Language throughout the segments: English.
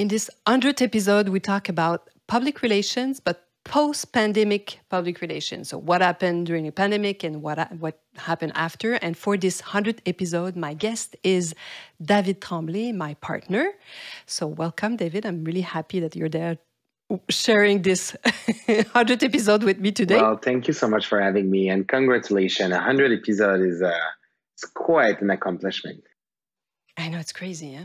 In this 100th episode, we talk about public relations, but post-pandemic public relations. So what happened during the pandemic and what happened after. And for this 100th episode, my guest is David Tremblay, my partner. So welcome, David. I'm really happy that you're there sharing this 100th episode with me today. Well, thank you so much for having me, and congratulations. 100 episode is it's quite an accomplishment. I know, it's crazy, huh?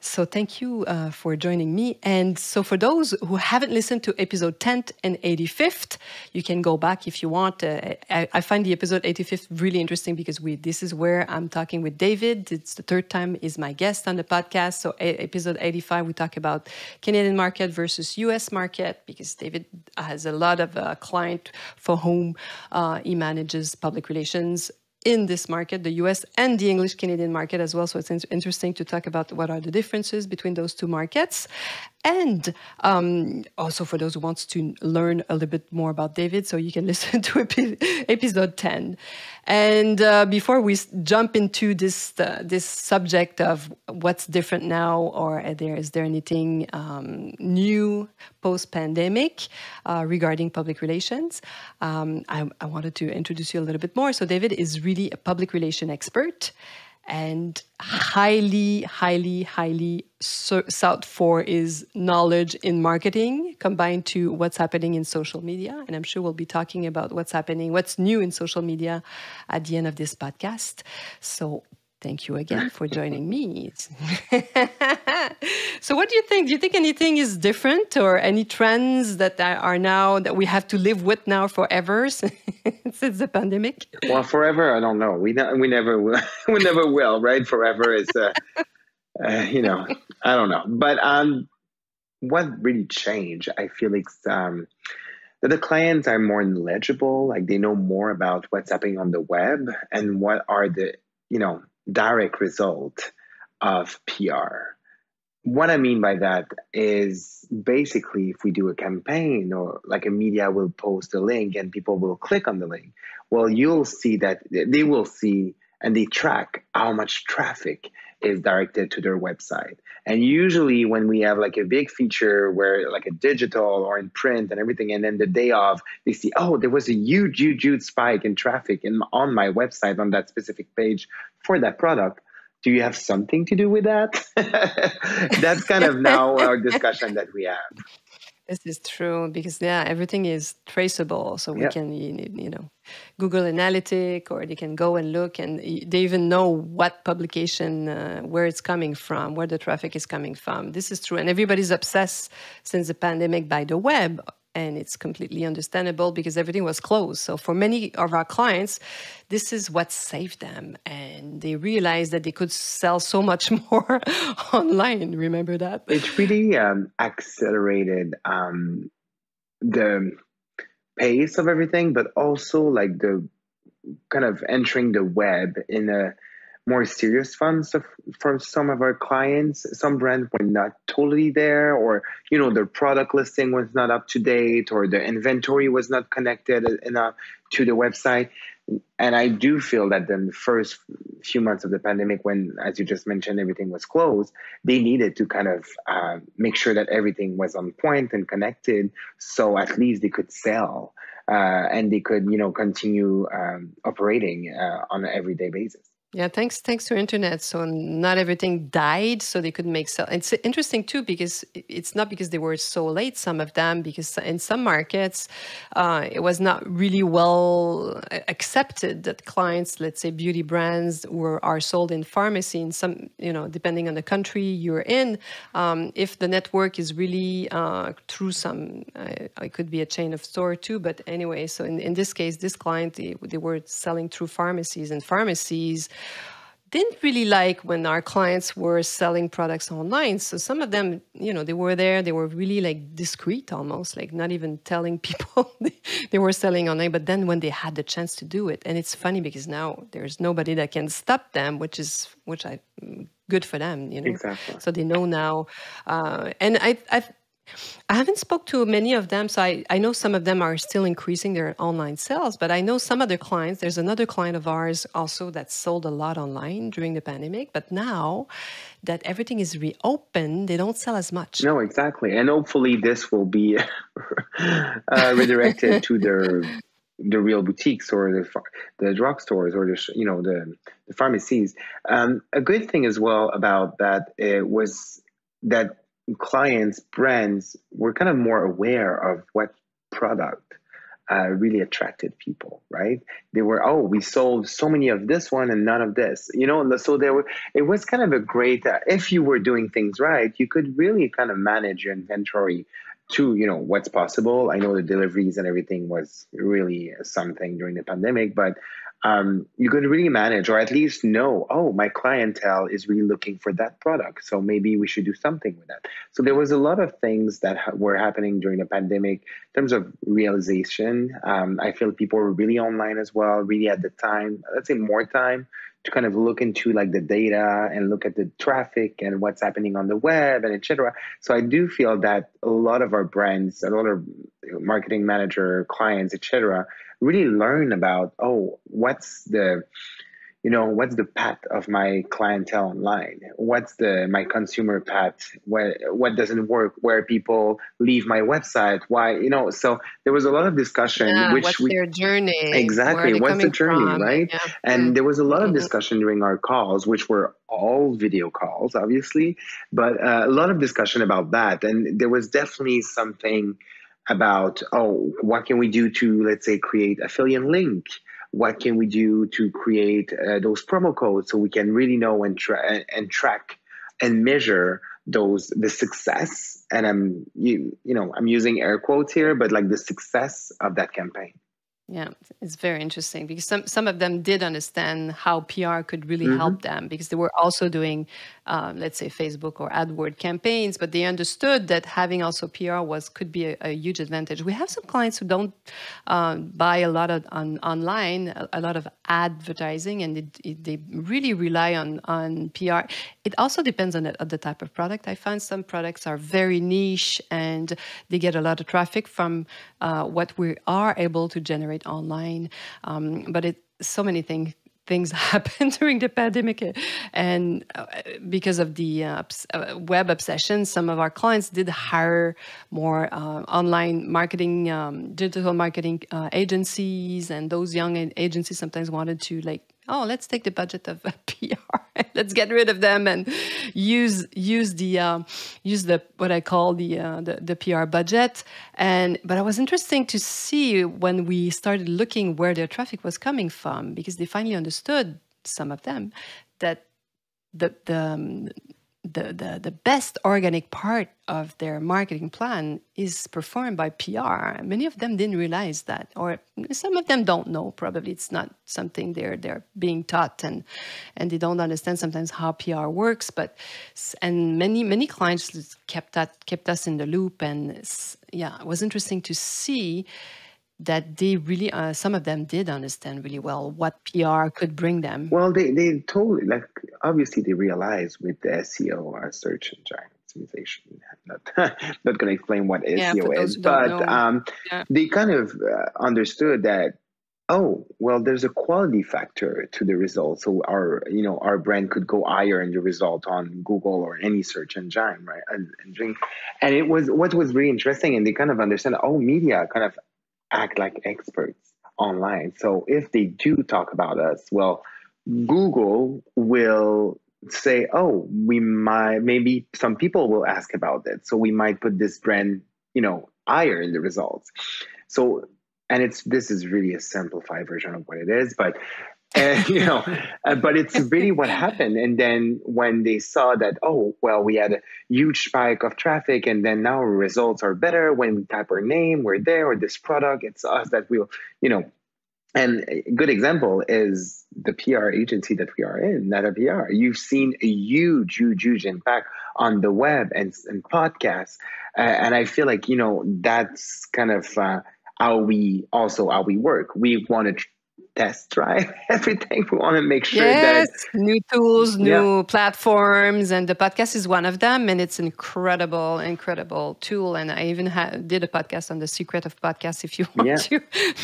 So thank you for joining me. And so for those who haven't listened to episode 10th and 85th, you can go back if you want. I find the episode 85th really interesting because this is where I'm talking with David. It's the third time he's my guest on the podcast. So episode 85, we talk about Canadian market versus US market, because David has a lot of clients for whom he manages public relations in this market, the US and the English-Canadian market as well. So it's interesting to talk about what are the differences between those two markets. And also for those who want to learn a little bit more about David, so you can listen to episode 10. And before we jump into this subject of what's different now, or is there anything new post-pandemic regarding public relations, I wanted to introduce you a little bit more. So David is really a public relation expert, and highly, highly, highly sought for is knowledge in marketing combined to what's happening in social media. And I'm sure we'll be talking about what's happening, what's new in social media at the end of this podcast. So thank you again for joining me. So what do you think? Do you think anything is different, or any trends that are now that we have to live with now forever since the pandemic? Well, forever, I don't know. We never will, right? Forever is, I don't know. But what really changed, I feel like that the clients are more knowledgeable. Like, they know more about what's happening on the web and what are the, direct result of PR. What I mean by that is basically, if we do a campaign, or like a media will post a link and people will click on the link, well, you'll see that they will see and they track how much traffic is directed to their website. And usually when we have like a big feature where like a digital or in print and everything, and then the day of, they see, oh, there was a huge spike in traffic on my website on that specific page for that product. Do you have something to do with that? That's kind of now our discussion that we have. This is true, because yeah, everything is traceable. So we can, Google Analytics, or they can go and look, and they even know what publication, where it's coming from, where the traffic is coming from. This is true. And everybody's obsessed since the pandemic by the web. And it's completely understandable because everything was closed. So for many of our clients, this is what saved them. And they realized that they could sell so much more online. Remember that? It really accelerated the pace of everything, but also like the kind of entering the web in a more serious fun. So for some of our clients, some brands were not totally there, or their product listing was not up to date, or the inventory was not connected enough to the website. And I do feel that in the first few months of the pandemic, when, as you just mentioned, everything was closed, they needed to kind of make sure that everything was on point and connected, so at least they could sell and they could continue operating on an everyday basis. Yeah, thanks to internet. So not everything died, so they could make sell. It's interesting too, because it's not because they were so late, some of them, because in some markets, it was not really well accepted that clients, let's say beauty brands, are sold in pharmacy in some, depending on the country you're in. If the network is really through some, it could be a chain of store too, but anyway, so in this case, this client, they were selling through pharmacies, and pharmacies didn't really like when our clients were selling products online. So some of them, they were there, they were really like discreet, almost like not even telling people they were selling online. But then when they had the chance to do it, and it's funny because now there's nobody that can stop them, which is good for them. Exactly. So they know now. And I I haven't spoke to many of them, so I know some of them are still increasing their online sales, but I know some other clients. There's another client of ours also that sold a lot online during the pandemic, but now that everything is reopened, they don't sell as much. No, exactly. And hopefully this will be redirected to the real boutiques or the drugstores or the pharmacies. A good thing as well about that was that clients, brands were kind of more aware of what product really attracted people, right? They were, oh, we sold so many of this one and none of this, and so there were, it was kind of a great, if you were doing things right, you could really kind of manage your inventory to, what's possible. I know the deliveries and everything was really something during the pandemic, but you could really manage, or at least know, oh, my clientele is really looking for that product, so maybe we should do something with that. So there was a lot of things that were happening during the pandemic in terms of realization. I feel people were really online as well, really had the time, let's say more time, to kind of look into like the data and look at the traffic and what's happening on the web and etc. So I do feel that a lot of our brands, a lot of marketing manager, clients, etc., really learn about, oh, what's the, what's the path of my clientele online? What's my consumer path? What doesn't work? Where people leave my website? Why, So there was a lot of discussion. Yeah, which what's their journey? Exactly. What's the journey, right? Yeah. And there was a lot of discussion during our calls, which were all video calls, obviously, but a lot of discussion about that. And there was definitely something about, oh, what can we do to, let's say, create affiliate link? What can we do to create those promo codes so we can really know and track and measure the success? And I'm using air quotes here, but like the success of that campaign. Yeah, it's very interesting because some of them did understand how PR could really help them, because they were also doing, let's say, Facebook or AdWords campaigns, but they understood that having also PR could be a huge advantage. We have some clients who don't buy a lot of online, a lot of advertising, and they really rely on PR. It also depends on the type of product. I find some products are very niche and they get a lot of traffic from what we are able to generate online, but so many things happened during the pandemic, and because of the web obsession, some of our clients did hire more online marketing, digital marketing agencies, and those young agencies sometimes wanted to like, oh, let's take the budget of PR, let's get rid of them and use the what I call the PR budget. But it was interesting to see when we started looking where their traffic was coming from, because they finally understood, some of them, that the best organic part of their marketing plan is performed by PR. Many of them didn't realize that, or some of them don't know. Probably it's not something they're being taught, and they don't understand sometimes how PR works. And many clients kept us in the loop, and yeah, it was interesting to see that they really, some of them did understand really well what PR could bring them. Well, they totally, like, obviously they realized with the SEO, search engine optimization, not going to explain what SEO is, but they kind of understood that, oh, well, there's a quality factor to the results. So our brand could go higher in the result on Google or any search engine, right? And it was, what was really interesting, and they kind of understand, oh, media kind of act like experts online. So if they do talk about us, well, Google will say, oh, maybe some people will ask about it. So we might put this brand, higher in the results. So, and this is really a simplified version of what it is, but, but it's really what happened. And then when they saw that, oh, well, we had a huge spike of traffic, and then now results are better when we type our name, we're there, or this product, it's us that will, And a good example is the PR agency that we are in, NATA PR. You've seen a huge, huge, huge impact on the web and podcasts. And I feel like, that's kind of how we work. We want to test drive everything. We want to make sure that new tools, new platforms, and the podcast is one of them. And it's an incredible, incredible tool. And I even did a podcast on the secret of podcasts. If you want to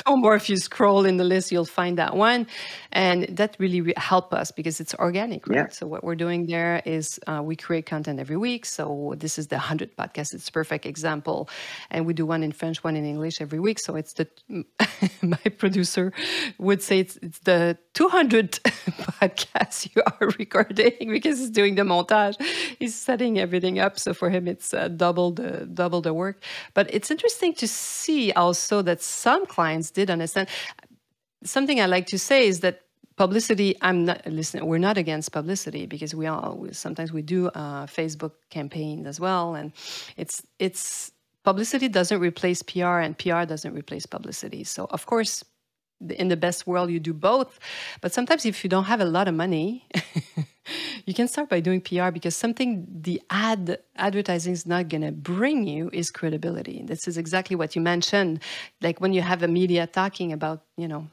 know more, if you scroll in the list, you'll find that one. And that really helped us because it's organic, right? So what we're doing there is we create content every week. So this is the 100 podcast. It's a perfect example. And we do one in French, one in English every week. So it's the my producer would say it's the 200 podcasts you are recording because he's doing the montage. He's setting everything up. So for him, it's double the work. But it's interesting to see also that some clients did understand. Something I like to say is that publicity, we're not against publicity because sometimes we do Facebook campaigns as well. And publicity doesn't replace PR and PR doesn't replace publicity. So of course, in the best world, you do both. But sometimes if you don't have a lot of money, you can start by doing PR because something the advertising is not going to bring you is credibility. This is exactly what you mentioned. Like when you have a media talking about, you know,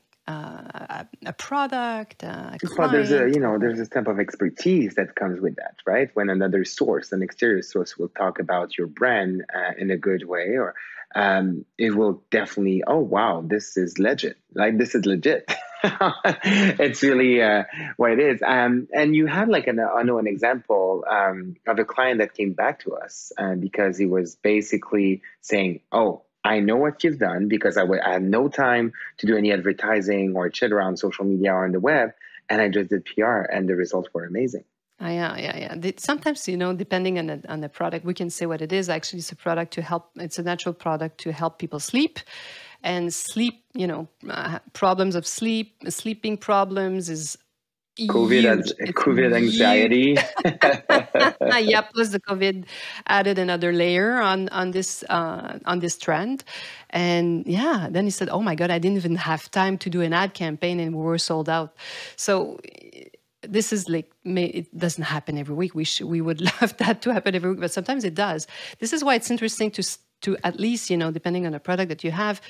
a product, a client. Well, there's a type of expertise that comes with that, right? When another source, an exterior source, will talk about your brand in a good way, or it will definitely, oh wow, this is legit. Like this is legit. It's really what it is. And you had like an example of a client that came back to us because he was basically saying, oh, I know what you've done because I had no time to do any advertising or chat around social media or on the web, and I just did PR, and the results were amazing. Yeah. Sometimes, you know, depending on the product, we can say what it is. Actually, it's a product to help. It's a natural product to help people sleep. And sleep, you know, problems of sleep, sleeping problems is COVID anxiety. Yeah, plus the COVID added another layer on this trend. And yeah, then he said, oh my God, I didn't even have time to do an ad campaign and we were sold out. So this is like, it doesn't happen every week. We would love that to happen every week, but sometimes it does. This is why it's interesting to at least, you know, depending on the product that you have,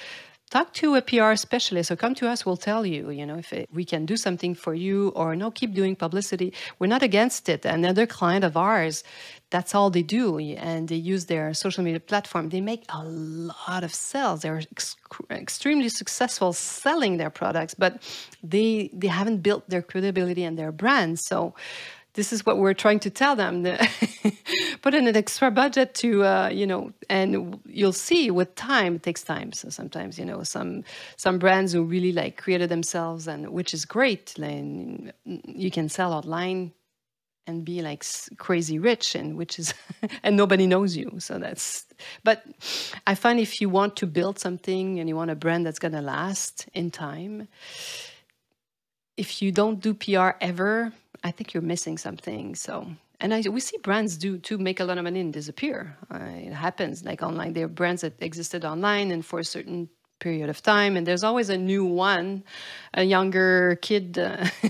talk to a PR specialist or come to us, we'll tell you, you know, if we can do something for you or no, keep doing publicity. We're not against it. Another client of ours, that's all they do. And they use their social media platform. They make a lot of sales. They're extremely successful selling their products, but they haven't built their credibility and their brand. So this is what we're trying to tell them. Put in an extra budget to, you know, and you'll see with time, it takes time. So sometimes, you know, some brands who really like created themselves, and which is great. And you can sell online and be like crazy rich, and which is, and nobody knows you. So that's, but I find if you want to build something and you want a brand that's going to last in time, if you don't do PR ever, I think you're missing something. So, and we see brands do too make a lot of money and disappear. It happens like online. There are brands that existed online and for a certain period of time, and there's always a new one, a younger kid in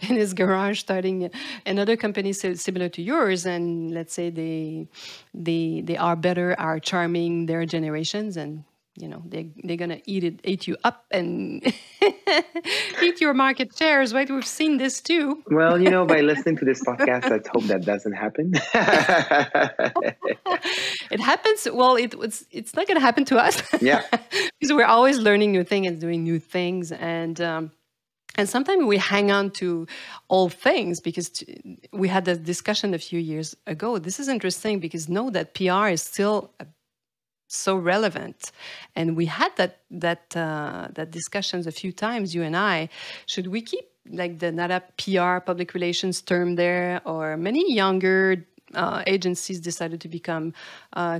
his garage starting another company similar to yours. And let's say they are better, are charming their generations, and you know, they're going to eat you up and eat your market shares, right? We've seen this too. Well, you know, by listening to this podcast, let's hope that doesn't happen. It happens. Well, it's not going to happen to us. Yeah. Because we're always learning new things and doing new things. And sometimes we hang on to old things because we had this discussion a few years ago. This is interesting because know that PR is still so relevant, and we had that discussions a few times, you and I. Should we keep like the NATA PR public relations term there, or many younger agencies decided to become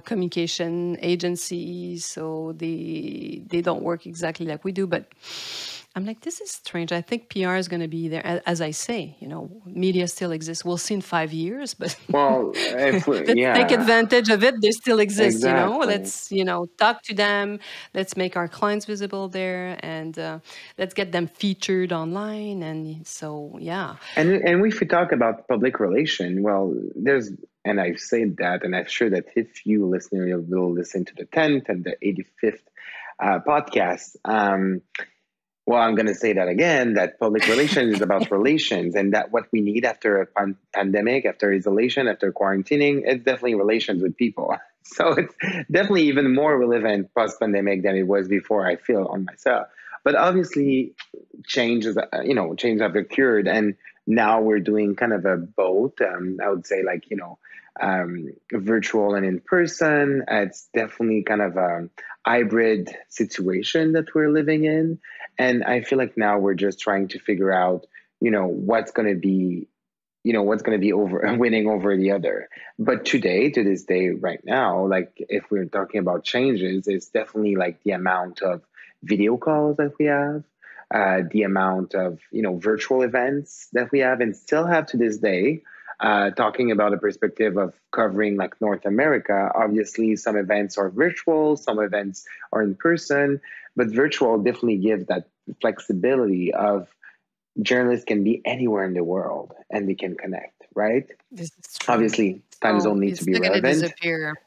communication agencies, so they don't work exactly like we do. But I'm like, this is strange. I think PR is going to be there. As I say, you know, media still exists. We'll see in 5 years, but well, take advantage of it. They still exist, exactly. You know. Let's, you know, talk to them. Let's make our clients visible there, and let's get them featured online. And so, yeah. And if we talk about public relation, well, there's, and I've said that, and I'm sure that if you listener will listen to the 10th and the 85th podcast. Well, I'm going to say that again, that public relations is about relations, and that what we need after a pandemic, after isolation, after quarantining, it's definitely relations with people. So it's definitely even more relevant post-pandemic than it was before, I feel, on myself. But obviously, change have occurred, and now we're doing kind of a both, I would say, like, virtual and in person. It's definitely kind of a hybrid situation that we're living in. And I feel like now we're just trying to figure out, what's going to be winning over the other. But to this day, right now, like if we're talking about changes, it's definitely like the amount of video calls that we have, the amount of, virtual events that we have and still have to this day. Talking about a perspective of covering like North America, obviously some events are virtual, some events are in person, but virtual definitely gives that flexibility of journalists can be anywhere in the world and they can connect, right? This is true. Obviously, time zone needs to be relevant,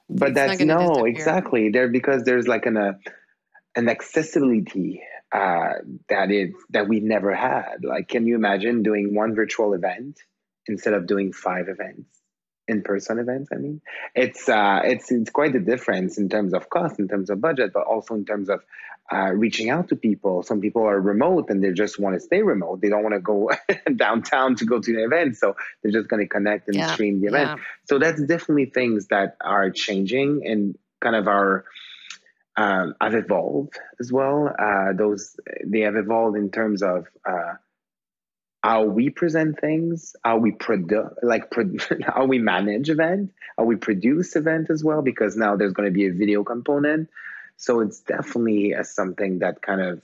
but that's no, exactly there because there's like an accessibility that we never had. Like, can you imagine doing one virtual event instead of doing 5 events, in-person events? I mean, it's quite a difference in terms of cost, in terms of budget, but also in terms of reaching out to people. Some people are remote and they just want to stay remote. They don't want to go downtown to go to the event. So they're just going to connect and stream the event. Yeah. So that's definitely things that are changing and kind of have evolved as well. They have evolved in terms of how we present things, how we manage event, how we produce event as well, because now there's going to be a video component. So it's definitely something that kind of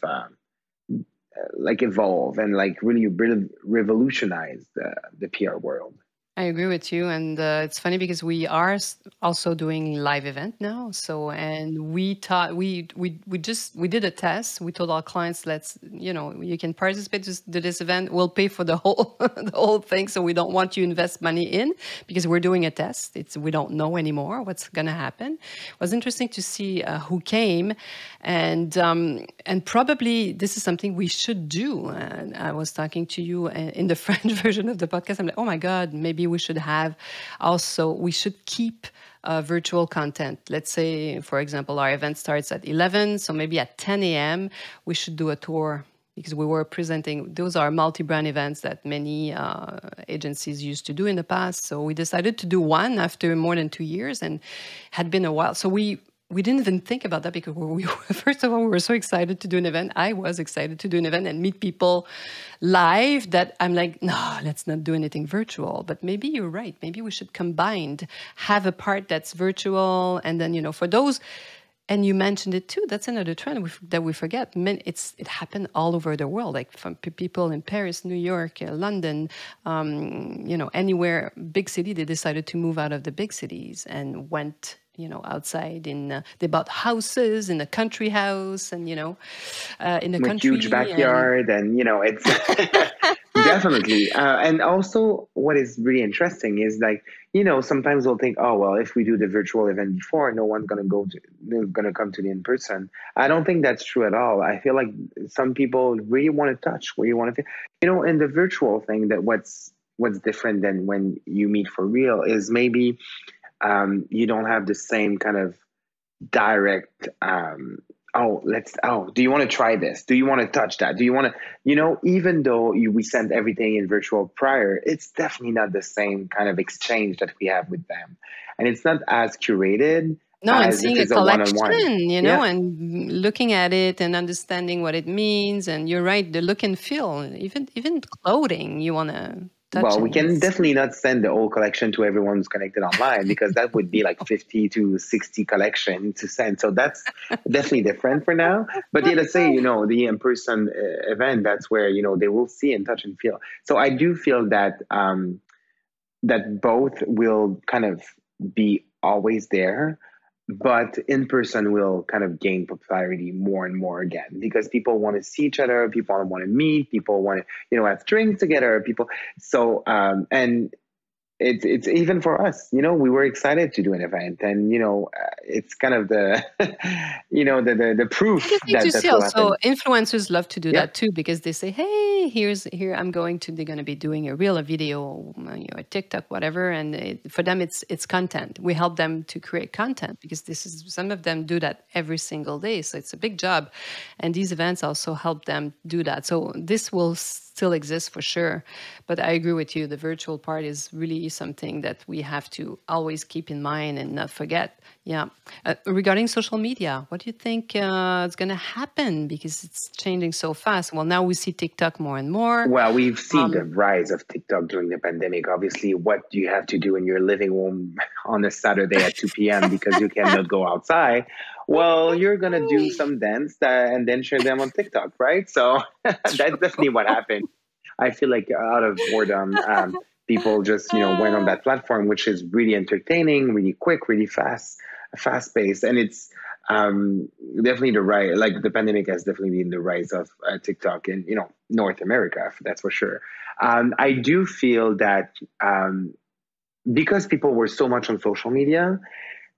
evolve and like really revolutionized the PR world. I agree with you. And it's funny because we are also doing live event now. So, and we did a test. We told our clients, you can participate to this event. We'll pay for the whole, the whole thing. So we don't want you to invest money in because we're doing a test. We don't know anymore what's going to happen. It was interesting to see who came and probably this is something we should do. And I was talking to you in the French version of the podcast. I'm like, oh my God, maybe we should have also, we should keep virtual content. Let's say, for example, our event starts at 11, so maybe at 10 a.m. we should do a tour because we were presenting, those are multi-brand events that many agencies used to do in the past. So we decided to do one after more than 2 years and had been a while. So we didn't even think about that because we were so excited to do an event. I was excited to do an event and meet people live that I'm like, no, let's not do anything virtual. But maybe you're right. Maybe we should combine, have a part that's virtual. And then, for those, and you mentioned it too, that's another trend that we forget. It happened all over the world, like from people in Paris, New York, London, anywhere, big city, they decided to move out of the big cities and went outside in they bought houses in a country house and in a country huge backyard and it's definitely and also what is really interesting is like sometimes we'll think, oh well, if we do the virtual event before, no one's gonna come to the in person. I don't think that's true at all. I feel like some people really want to touch where you want to feel, and the virtual thing that what's different than when you meet for real is maybe you don't have the same kind of direct, do you want to try this? Do you want to touch that? Do you want to, even though we sent everything in virtual prior, it's definitely not the same kind of exchange that we have with them. And it's not as curated. No, and seeing a collection, and looking at it and understanding what it means. And you're right, the look and feel, even clothing, you want to... Well, we can definitely not send the whole collection to everyone who's connected online because that would be like 50 to 60 collection to send. So that's definitely different for now. But let's say, the in-person event, that's where, they will see and touch and feel. So I do feel that that both will kind of be always there, but in-person will kind of gain popularity more and more again because people want to see each other, people want to meet, people want to, have drinks together, people. So, and it's even for us, you know, we were excited to do an event, and, you know, it's kind of the, you know, the proof. That's also influencers love to do that too, because they say, hey, here I'm going to, they're going to be doing a reel, a video, you know, a TikTok, whatever. And for them, it's content. We help them to create content, because this is, some of them do that every single day. So it's a big job. And these events also help them do that. So this will still exists for sure, but I agree with you. The virtual part is really something that we have to always keep in mind and not forget. Yeah. Regarding social media, what do you think is going to happen, because it's changing so fast? Well, now we see TikTok more and more. Well, we've seen the rise of TikTok during the pandemic. Obviously, what do you have to do in your living room on a Saturday at 2 p.m. because you cannot go outside? Well, you're going to do some dance and then share them on TikTok, right? So that's definitely what happened. I feel like out of boredom, people just, you know, went on that platform, which is really entertaining, really quick, really fast-paced. And it's definitely the rise, like the pandemic has definitely been the rise of TikTok in, you know, North America, that's for sure. I do feel that because people were so much on social media,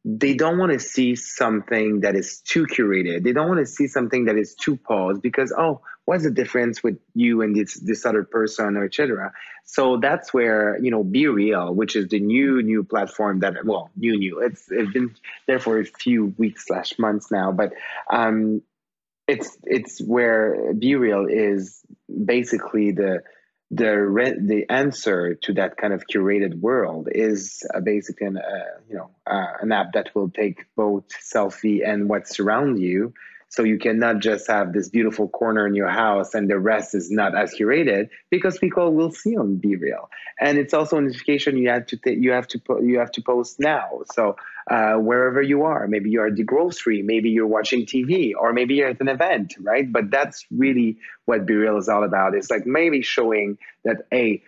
they don't want to see something that is too curated. They don't want to see something that is too paused, because, oh, what's the difference with you and this other person, or et cetera? So that's where, you know, BeReal, which is the new platform that, well, new. It's been there for a few weeks/months now, but it's where BeReal is basically the answer to that kind of curated world is basically an app that will take both selfie and what's around you. So you cannot just have this beautiful corner in your house and the rest is not as curated, because people will see on BeReal. And it's also an notification you have to post now. So wherever you are, maybe you're at the grocery, maybe you're watching TV, or maybe you're at an event, right? But that's really what BeReal is all about. It's like maybe showing that, hey,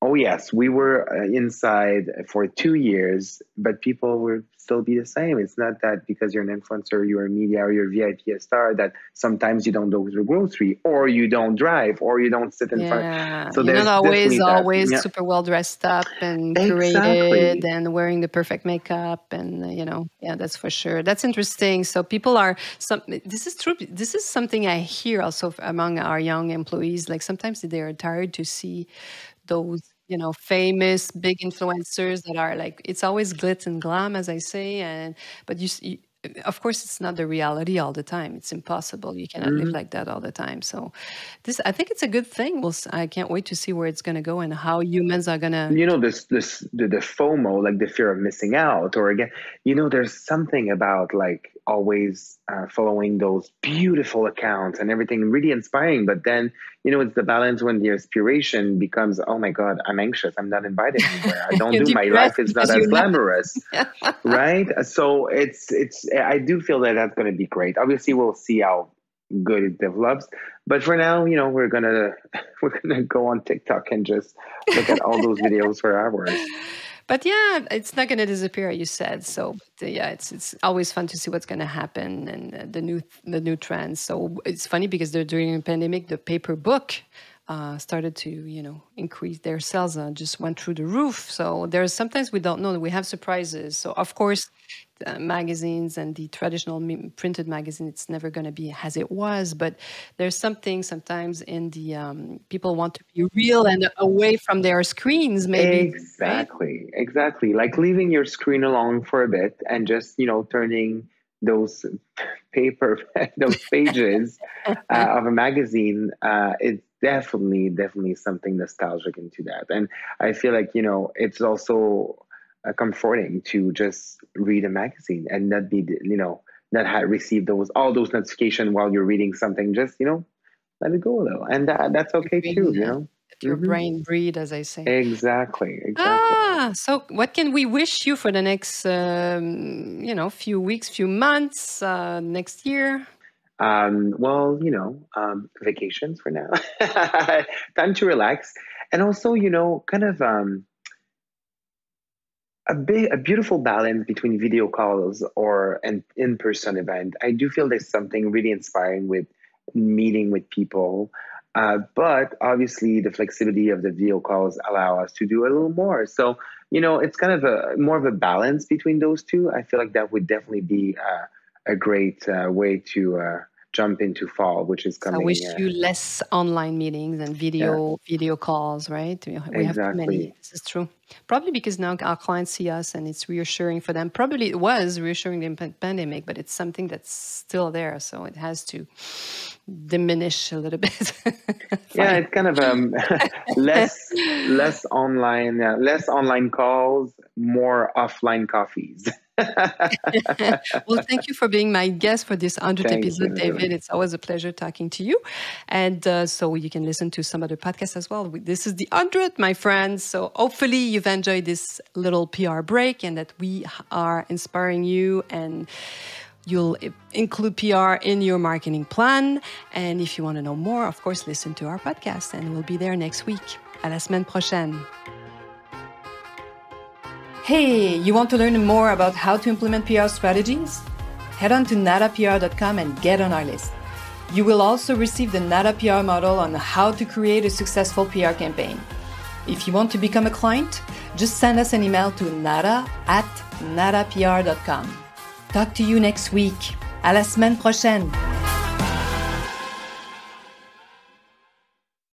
oh yes, we were inside for 2 years, but people will still be the same. It's not that because you're an influencer, you're a media, or you're a VIP star, that sometimes you don't go to the grocery, or you don't drive, or you don't sit in front. So you're not always super well dressed up and curated and wearing the perfect makeup, and you know, yeah, that's for sure. That's interesting. So people are this is true. This is something I hear also among our young employees. Like sometimes they are tired to see those, you know, famous big influencers that are like, it's always glitz and glam, as I say, but you of course it's not the reality all the time. It's impossible. You cannot live like that all the time. So this, I think it's a good thing. Well, I can't wait to see where it's going to go and how humans are going to, you know, the FOMO, like the fear of missing out, or again, you know, there's something about like always following those beautiful accounts and everything really inspiring. But then, you know, it's the balance when the aspiration becomes, oh my God, I'm anxious. I'm not invited anywhere. I don't do my life. It's not as glamorous. Right. So it's, I do feel that that's going to be great. Obviously we'll see how good it develops, but for now, you know, we're going to go on TikTok and just look at all those videos for hours. But yeah, it's not going to disappear, you said. So yeah, it's always fun to see what's going to happen and the new trends. So it's funny because during the pandemic, the paper book started to, you know, increase. Their sales just went through the roof. So there's sometimes we don't know that we have surprises. So of course, magazines and the traditional printed magazine, it's never going to be as it was. But there's something sometimes in the people want to be real and away from their screens, maybe. Exactly, right? Exactly. Like leaving your screen alone for a bit and just, you know, turning those paper, those pages of a magazine, it's definitely something nostalgic into that. And I feel like, you know, it's also comforting to just read a magazine and not be, you know, not receive all those notifications while you're reading something. Just, you know, let it go a little. And that's okay too, you know. Your brain breed, as I say. Exactly. Ah, so what can we wish you for the next, you know, few weeks, few months, next year? Well, you know, vacations for now. Time to relax. And also, you know, kind of a beautiful balance between video calls or an in-person event. I do feel there's something really inspiring with meeting with people. But obviously the flexibility of the video calls allow us to do a little more. So you know, it's kind of a more of a balance between those two. I feel like that would definitely be a great way to jump into fall, which is coming. So I wish you less online meetings and video calls, right? We have too many. This is true. Probably because now our clients see us and it's reassuring for them. Probably it was reassuring in the pandemic, but it's something that's still there. So it has to diminish a little bit. Yeah, it's kind of less online calls, more offline coffees. Well, thank you for being my guest for this 100th episode, David. It's always a pleasure talking to you. And so you can listen to some other podcasts as well. This is the 100th, my friends. So hopefully you've enjoyed this little PR break and that we are inspiring you and you'll include PR in your marketing plan. And if you want to know more, of course, listen to our podcast and we'll be there next week. À la semaine prochaine. Hey, you want to learn more about how to implement PR strategies? Head on to natapr.com and get on our list. You will also receive the NATA PR model on how to create a successful PR campaign. If you want to become a client, just send us an email to nata@natapr.com. Talk to you next week. À la semaine prochaine!